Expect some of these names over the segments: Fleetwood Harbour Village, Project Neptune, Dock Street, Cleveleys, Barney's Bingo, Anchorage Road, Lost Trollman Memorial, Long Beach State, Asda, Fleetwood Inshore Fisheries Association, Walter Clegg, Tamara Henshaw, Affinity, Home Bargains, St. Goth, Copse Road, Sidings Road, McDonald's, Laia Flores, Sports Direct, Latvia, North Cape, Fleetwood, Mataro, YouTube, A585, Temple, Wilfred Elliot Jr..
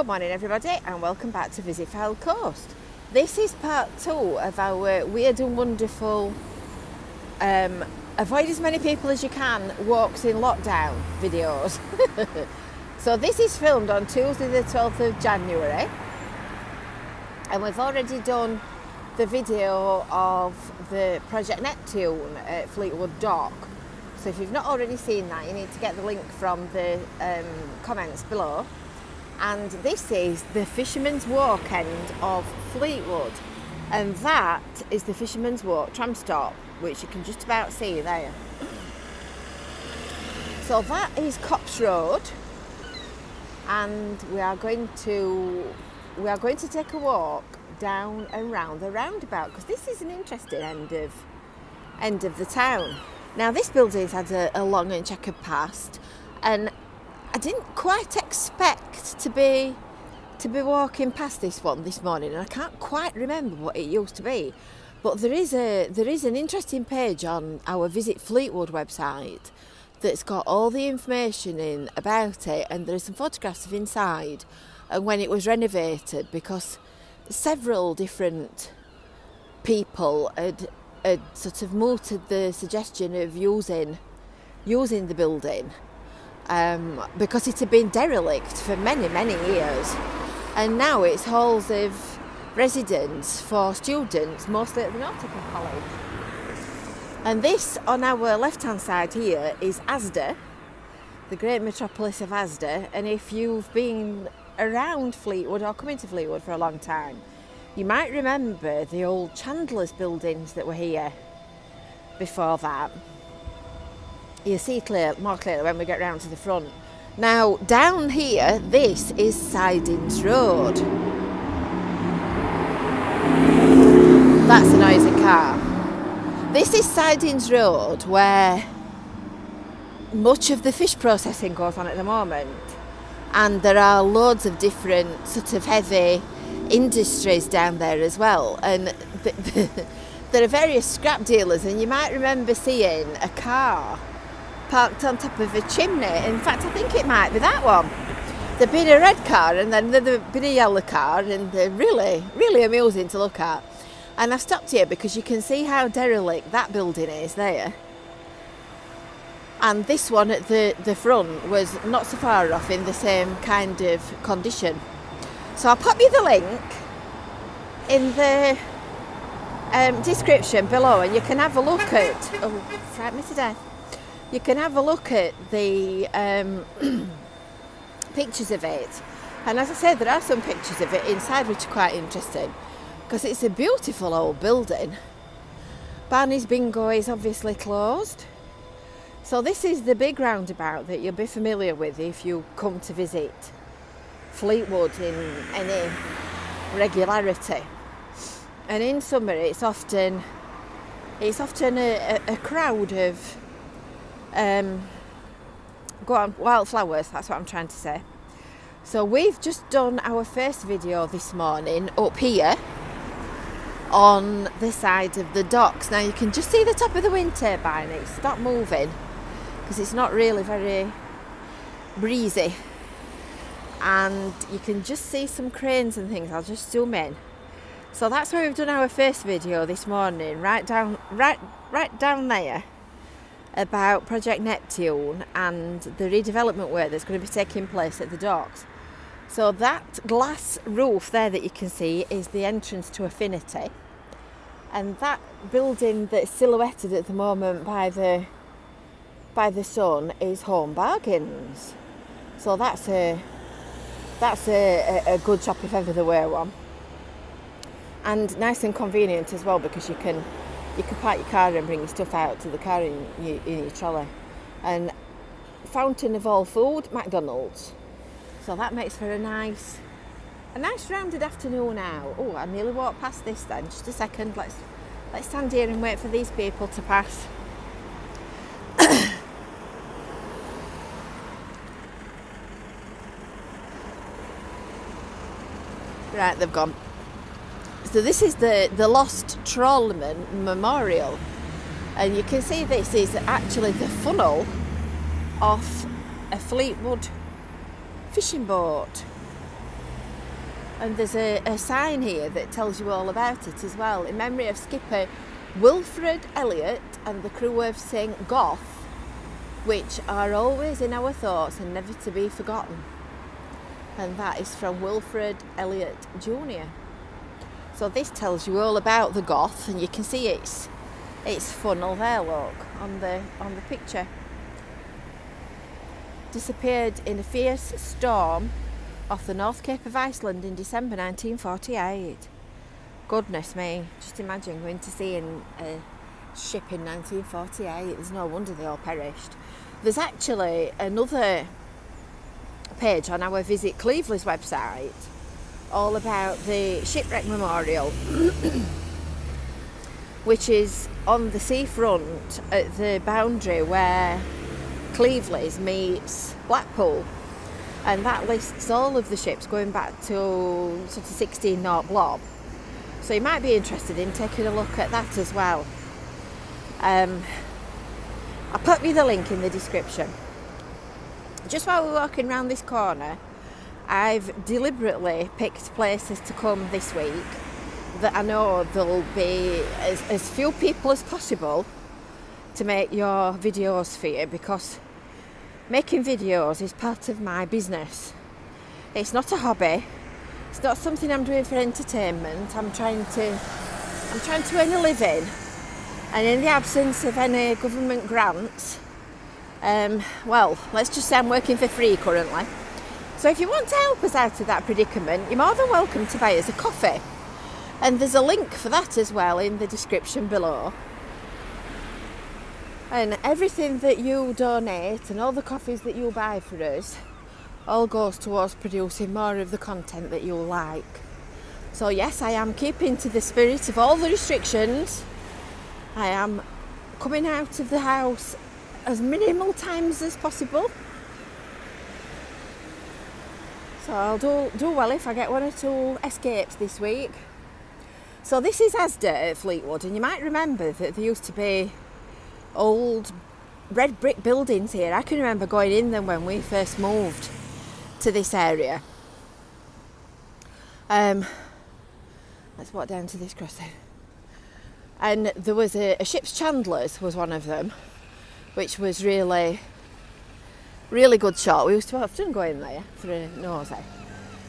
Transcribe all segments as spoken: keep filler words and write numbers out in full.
Good morning everybody and welcome back to Visit Fylde Coast. This is part two of our weird and wonderful um, avoid as many people as you can walks in lockdown videos. So this is filmed on Tuesday the twelfth of January and we've already done the video of the Project Neptune at Fleetwood Dock. So if you've not already seen that, you need to get the link from the um, comments below. And this is the Fisherman's Walk end of Fleetwood, and that is the Fisherman's Walk tram stop, which you can just about see there. So that is Copse Road, and we are going to we are going to take a walk down and round the roundabout, because this is an interesting end of end of the town. Now this building's had a, a long and checkered past, and I didn't quite expect to be to be walking past this one this morning, and I can't quite remember what it used to be, but there is a there is an interesting page on our Visit Fleetwood website that's got all the information in about it, and there are some photographs of inside and when it was renovated, because several different people had, had sort of mooted the suggestion of using using the building. Um, because it had been derelict for many, many years, and now it's halls of residence for students, mostly at the Nautical College. And this on our left-hand side here is Asda, the great metropolis of Asda, and if you've been around Fleetwood or coming to Fleetwood for a long time, you might remember the old Chandler's buildings that were here before that. You'll see clear, more clearly when we get round to the front. Now, down here, this is Sidings Road. That's a noisy car. This is Sidings Road, where much of the fish processing goes on at the moment. And there are loads of different sort of heavy industries down there as well. And the, the, there are various scrap dealers, and you might remember seeing a car parked on top of a chimney. In fact, I think it might be that one. There'd been a red car and then there'd been a yellow car, and they're really, really amusing to look at. And I've stopped here because you can see how derelict that building is there. And this one at the, the front was not so far off in the same kind of condition. So I'll pop you the link in the um, description below, and you can have a look at... Oh, frightened me to death. You can have a look at the um, pictures of it, and as I said, there are some pictures of it inside which are quite interesting, because it's a beautiful old building. Barney's Bingo is obviously closed. So this is the big roundabout that you'll be familiar with if you come to visit Fleetwood in any regularity. And in summer, it's often it's often a, a, a crowd of Um, go on, wildflowers, that's what I'm trying to say. So we've just done our first video this morning up here on the side of the docks. Now you can just see the top of the wind turbine, it's not moving because it's not really very breezy, and you can just see some cranes and things. I'll just zoom in. So that's where we've done our first video this morning, right down right right down there, about Project Neptune and the redevelopment work that's going to be taking place at the docks. So that glass roof there that you can see is the entrance to Affinity, and that building that's silhouetted at the moment by the by the sun is Home Bargains. So that's a that's a, a, a good shop if ever there were one, and nice and convenient as well, because you can You can park your car and bring your stuff out to the car in your, in your trolley. And fountain of all food, McDonald's. So that makes for a nice, a nice rounded afternoon out. Oh, I nearly walked past this then. Just a second. Let's let's stand here and wait for these people to pass. Right, they've gone. So this is the, the Lost Trollman Memorial, and you can see this is actually the funnel of a Fleetwood fishing boat. And there's a, a sign here that tells you all about it as well. In memory of skipper Wilfred Elliot and the crew of Saint Goth, which are always in our thoughts and never to be forgotten. And that is from Wilfred Elliot Junior So this tells you all about the Goth, and you can see its its funnel there, look, on the on the picture. Disappeared in a fierce storm off the North Cape of Iceland in December nineteen forty-eight. Goodness me, just imagine going to sea in a ship in nineteen forty-eight. There's no wonder they all perished. There's actually another page on our Visit Cleveley's website all about the shipwreck memorial which is on the seafront at the boundary where Cleveley's meets Blackpool, and that lists all of the ships going back to sort of sixteen naught blob, so you might be interested in taking a look at that as well. um, I'll put you the link in the description. Just while we're walking round this corner, I've deliberately picked places to come this week that I know there'll be as, as few people as possible to make your videos for you, because making videos is part of my business. It's not a hobby, it's not something I'm doing for entertainment. I'm trying to I'm trying to earn a living, and in the absence of any government grants, um, well, let's just say I'm working for free currently. So if you want to help us out of that predicament, you're more than welcome to buy us a coffee, and there's a link for that as well in the description below. And everything that you donate and all the coffees that you buy for us all goes towards producing more of the content that you'll like. So yes, I am keeping to the spirit of all the restrictions. I am coming out of the house as minimal times as possible. So I'll do, do well if I get one or two escapes this week. So this is Asda at Fleetwood, and you might remember that there used to be old red brick buildings here. I can remember going in them when we first moved to this area. Um, let's walk down to this crossing. And there was a, a ship's chandler's was one of them, which was really, really good shop. We used to often go in there for a nosey,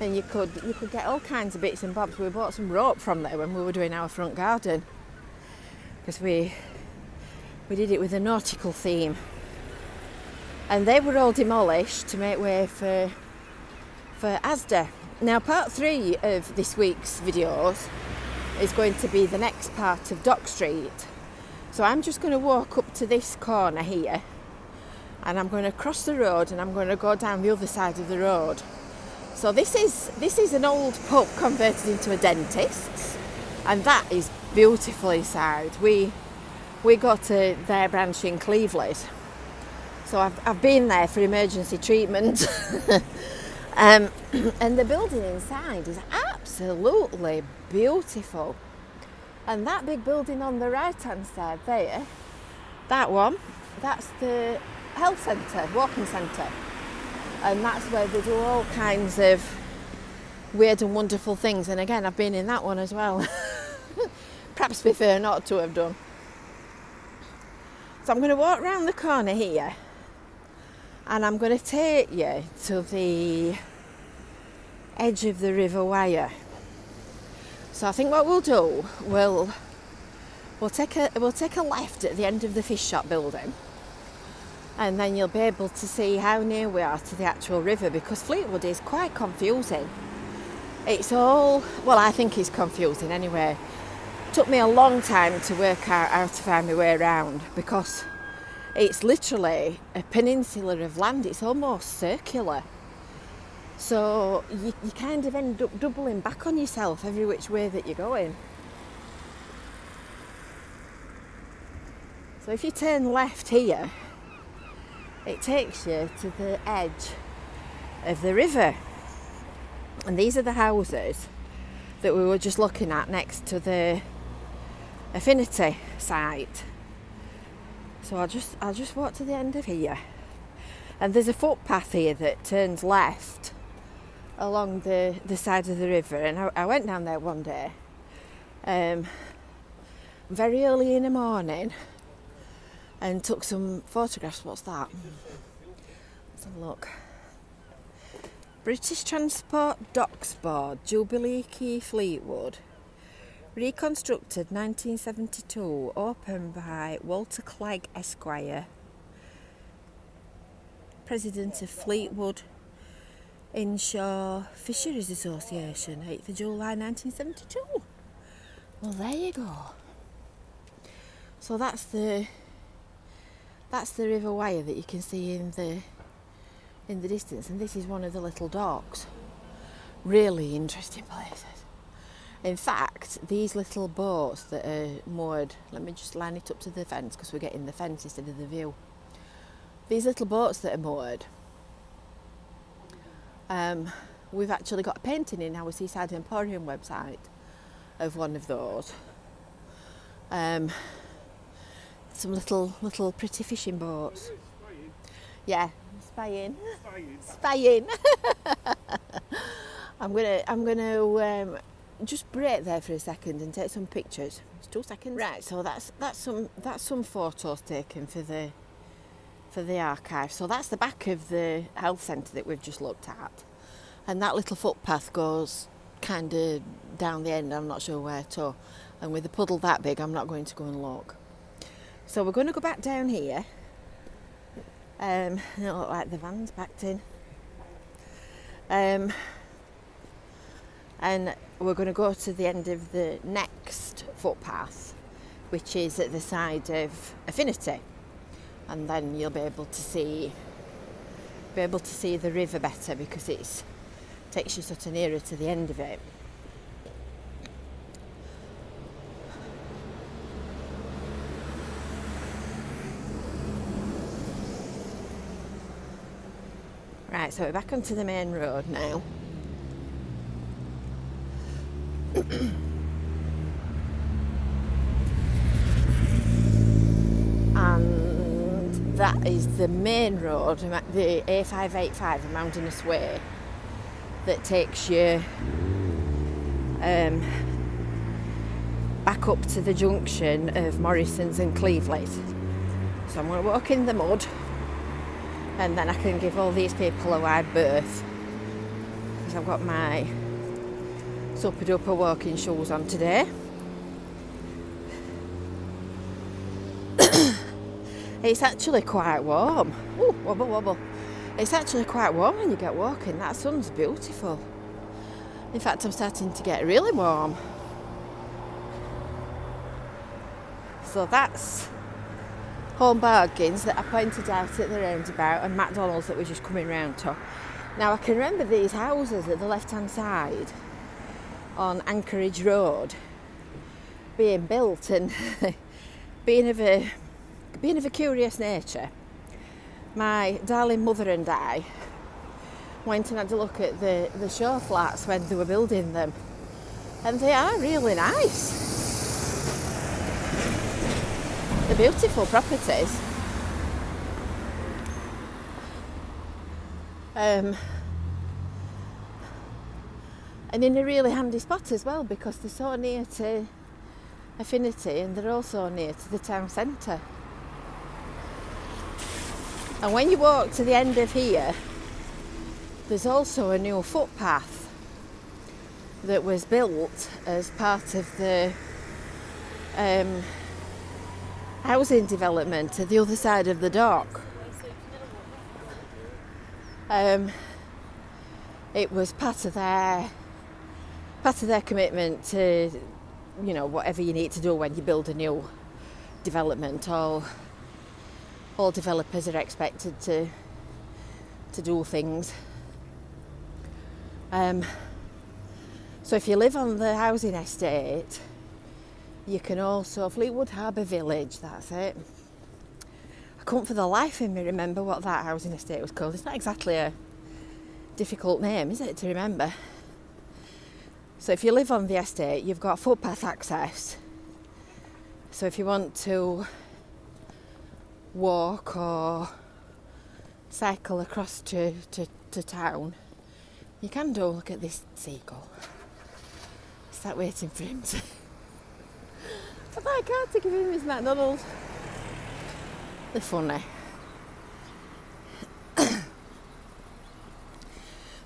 and you could you could get all kinds of bits and bobs. We bought some rope from there when we were doing our front garden, because we we did it with a nautical theme, and they were all demolished to make way for for Asda. Now part three of this week's videos is going to be the next part of Dock Street, so I'm just going to walk up to this corner here, and I'm going to cross the road, and I'm going to go down the other side of the road. So this is this is an old pub converted into a dentist's, and that is beautiful inside. We we go to their branch in Cleveleys, so I've, I've been there for emergency treatment. um, and the building inside is absolutely beautiful. And that big building on the right hand side there, that one, that's the health centre, walking centre, and that's where they do all kinds of weird and wonderful things. And again, I've been in that one as well. Perhaps we fair not to have done. So I'm going to walk round the corner here, and I'm going to take you to the edge of the River Wyre. So I think what we'll do, we'll we'll take a we'll take a left at the end of the fish shop building, and then you'll be able to see how near we are to the actual river, because Fleetwood is quite confusing. It's all, well, I think it's confusing anyway. It took me a long time to work out how to find my way around, because it's literally a peninsula of land. It's almost circular. So you, you kind of end up doubling back on yourself every which way that you're going. So if you turn left here, it takes you to the edge of the river, and these are the houses that we were just looking at next to the Affinity site. So I'll just I'll just walk to the end of here, and there's a footpath here that turns left along the, the side of the river, and I, I went down there one day, um, very early in the morning, and took some photographs. What's that? Let's have a look. British Transport Docks Board, Jubilee Quay, Fleetwood. Reconstructed nineteen seventy-two, opened by Walter Clegg Esquire, President of Fleetwood Inshore Fisheries Association, eighth of July nineteen seventy-two. Well, there you go. So that's the that's the River Wyre that you can see in the in the distance, and this is one of the little docks. Really interesting places. In fact, these little boats that are moored, let me just line it up to the fence because we're getting the fence instead of the view. These little boats that are moored, um, we've actually got a painting in our Seaside Emporium website of one of those. Um, some little, little pretty fishing boats. Yeah, spying. Spying. I'm gonna, I'm gonna. Um, just break there for a second and take some pictures. It's two seconds. Right, so that's that's some that's some photos taken for the for the archive. So that's the back of the health centre that we've just looked at, and that little footpath goes kind of down the end. I'm not sure where to, and with a puddle that big, I'm not going to go and look. So we're going to go back down here. Um, it looked like the van's backed in. Um, and we're going to go to the end of the next footpath, which is at the side of Affinity, and then you'll be able to see be able to see the river better because it takes you sort of nearer to the end of it. Right, so we're back onto the main road now. And that is the main road, the A five eighty-five, the mountainous way, that takes you um, back up to the junction of Morrisons and Cleveleys. So I'm going to walk in the mud, and then I can give all these people a wide berth because I've got my Super duper walking shoes on today. It's actually quite warm. Ooh, wobble wobble. It's actually quite warm when you get walking. That sun's beautiful. In fact, I'm starting to get really warm. So that's Home Bargains that I pointed out at the roundabout, and McDonald's that we're just coming round to. Now I can remember these houses at the left hand side on Anchorage Road being built, and being of a being of a curious nature, my darling mother and I went and had a look at the, the shore flats when they were building them, and they are really nice. They're beautiful properties. Um, And in a really handy spot as well, because they're so near to Affinity, and they're also near to the town centre. And when you walk to the end of here, there's also a new footpath that was built as part of the um, housing development to the other side of the dock. Um, it was part of their Part of their commitment to, you know, whatever you need to do when you build a new development. All, all developers are expected to to do things. Um, so if you live on the housing estate, you can also Fleetwood Harbour Village. That's it. I couldn't for the life of me remember what that housing estate was called. It's not exactly a difficult name, is it, to remember? So if you live on the estate, you've got footpath access. So if you want to walk or cycle across to, to, to town, You can do. Look at this seagull. It's that waiting for him to... But that can't take him in his McDonald's. They're funny.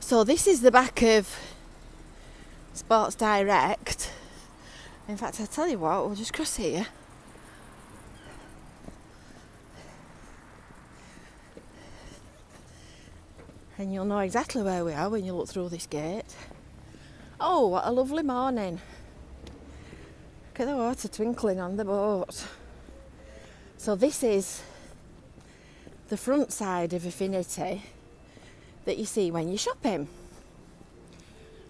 So this is the back of Sports Direct. In fact, I'll tell you what, we'll just cross here. And you'll know exactly where we are when you look through this gate. Oh, what a lovely morning. Look at the water twinkling on the boat. So this is the front side of Affinity that you see when you're shopping.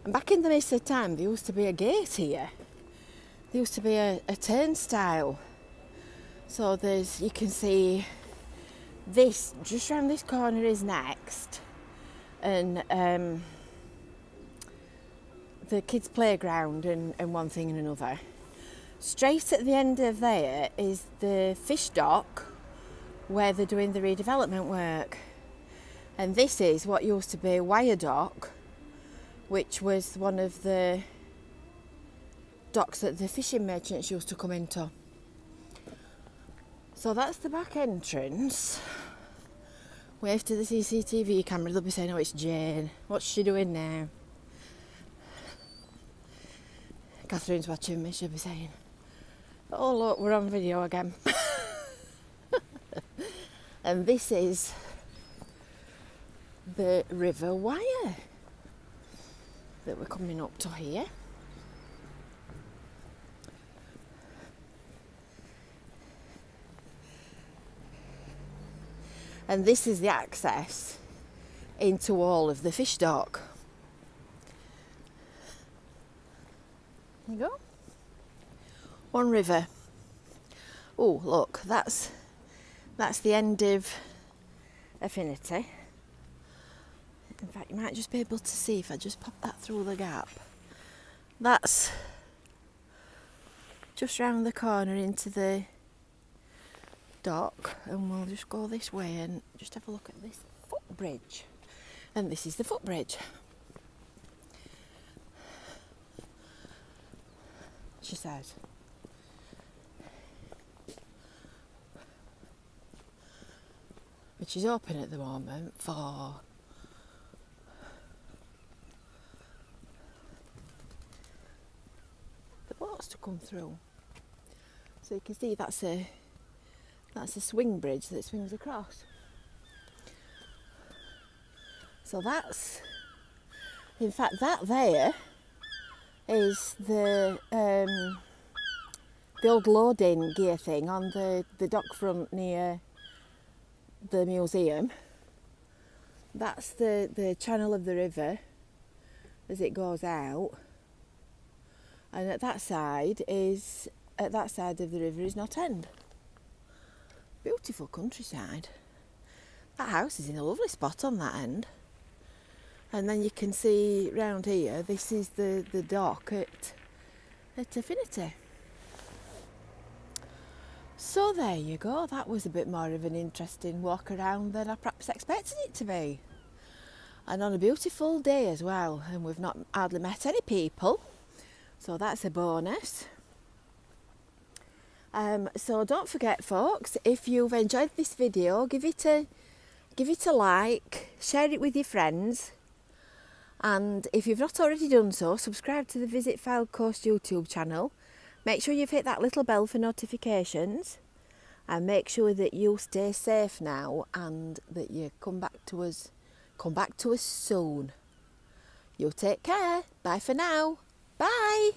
And back in the midst of time, there used to be a gate here. There used to be a, a turnstile. So there's, you can see this, just round this corner is next. And um, the kids' playground and, and one thing and another. Straight at the end of there is the fish dock where they're doing the redevelopment work. And this is what used to be Wyre Dock, which was one of the docks that the fishing merchants used to come into. So that's the back entrance. Wave to the C C T V camera, they'll be saying, oh, it's Jane. What's she doing now? Catherine's watching me, she'll be saying, oh, look, we're on video again. And this is the River Wyre that we're coming up to here. And this is the access into all of the fish dock. There you go. One river. Oh, look, that's that's the end of Affinity. In fact, you might just be able to see if I just pop that through the gap. That's just round the corner into the dock, and we'll just go this way and just have a look at this footbridge. And this is the footbridge. She says. Which is open at the moment for the boats to come through. So you can see that's a That's a swing bridge that swings across. So that's, in fact, that there is the um, the old loading gear thing on the, the dock front near the museum. That's the, the channel of the river as it goes out. And at that side is, at that side of the river is Knott End. Beautiful countryside. That house is in a lovely spot on that end. And then you can see round here, this is the, the dock at, at Affinity. So there you go, that was a bit more of an interesting walk around than I perhaps expected it to be. And on a beautiful day as well, and we've not hardly met any people, so that's a bonus. Um, so don't forget, folks, if you've enjoyed this video, give it a give it a like, share it with your friends, and if you've not already done so, subscribe to the Visit Fylde Coast YouTube channel. Make sure you've hit that little bell for notifications, and make sure that you stay safe now and that you come back to us come back to us soon. You take care. Bye for now. Bye.